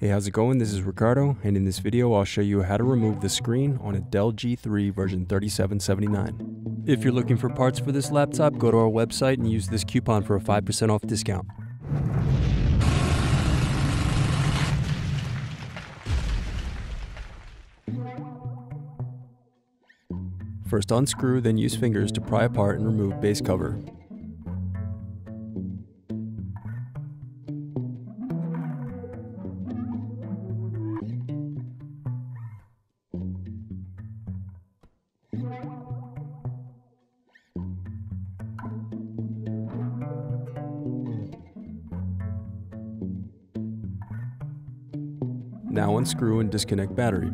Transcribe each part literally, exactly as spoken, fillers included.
Hey, how's it going? This is Ricardo, and in this video I'll show you how to remove the screen on a Dell G three version thirty-seven seventy-nine. If you're looking for parts for this laptop, go to our website and use this coupon for a five percent off discount. First unscrew, then use fingers to pry apart and remove base cover. Now unscrew and disconnect battery.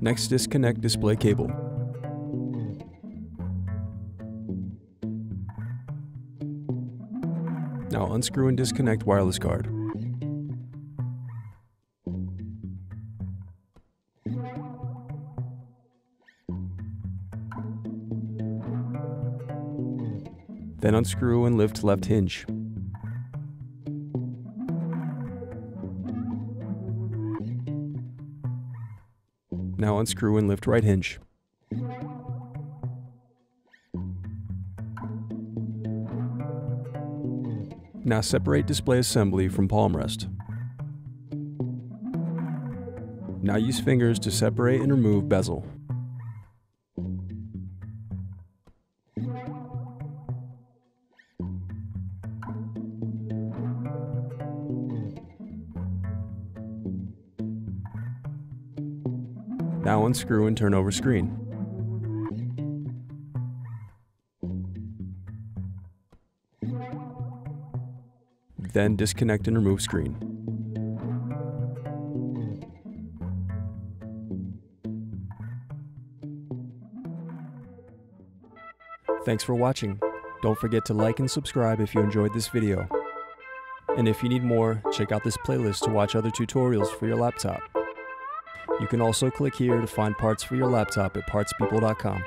Next, disconnect display cable. Now unscrew and disconnect wireless card. Then unscrew and lift left hinge. Now unscrew and lift right hinge. Now separate display assembly from palm rest. Now use fingers to separate and remove bezel. Now unscrew and turn over screen. Then disconnect and remove screen. Thanks for watching. Don't forget to like and subscribe if you enjoyed this video. And if you need more, check out this playlist to watch other tutorials for your laptop. You can also click here to find parts for your laptop at parts people dot com.